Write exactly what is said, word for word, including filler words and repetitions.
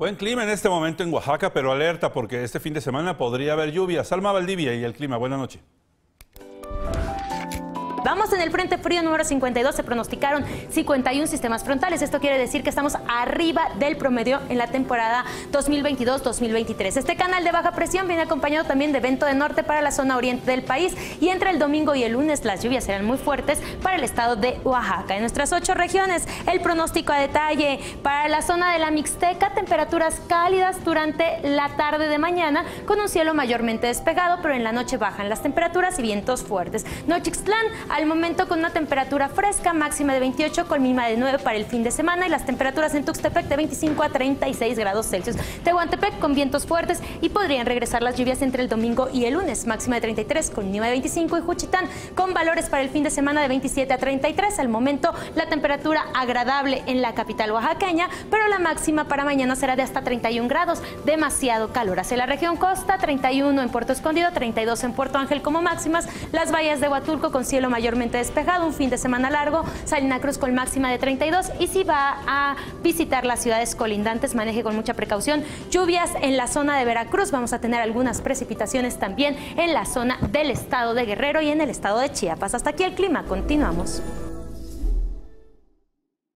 Buen clima en este momento en Oaxaca, pero alerta porque este fin de semana podría haber lluvia. Salma Valdivia y el clima. Buenas noches. Vamos en el frente frío número cincuenta y dos, se pronosticaron cincuenta y uno sistemas frontales. Esto quiere decir que estamos arriba del promedio en la temporada dos mil veintidós dos mil veintitrés. Este canal de baja presión viene acompañado también de viento de norte para la zona oriente del país y entre el domingo y el lunes las lluvias serán muy fuertes para el estado de Oaxaca. En nuestras ocho regiones, el pronóstico a detalle para la zona de la Mixteca, temperaturas cálidas durante la tarde de mañana con un cielo mayormente despejado, pero en la noche bajan las temperaturas y vientos fuertes. Nochixtlán, al momento con una temperatura fresca, máxima de veintiocho con mínima de nueve para el fin de semana, y las temperaturas en Tuxtepec de veinticinco a treinta y seis grados Celsius. Tehuantepec con vientos fuertes y podrían regresar las lluvias entre el domingo y el lunes, máxima de treinta y tres con mínima de veinticinco, y Juchitán con valores para el fin de semana de veintisiete a treinta y tres. Al momento la temperatura agradable en la capital oaxaqueña, pero la máxima para mañana será de hasta treinta y uno grados, demasiado calor. Hacia la región costa, treinta y uno en Puerto Escondido, treinta y dos en Puerto Ángel como máximas, las bahías de Huatulco con cielo mayormente despejado, un fin de semana largo, Salina Cruz con máxima de treinta y dos, y si va a visitar las ciudades colindantes, maneje con mucha precaución. Lluvias en la zona de Veracruz, vamos a tener algunas precipitaciones también en la zona del estado de Guerrero y en el estado de Chiapas. Hasta aquí el clima, continuamos.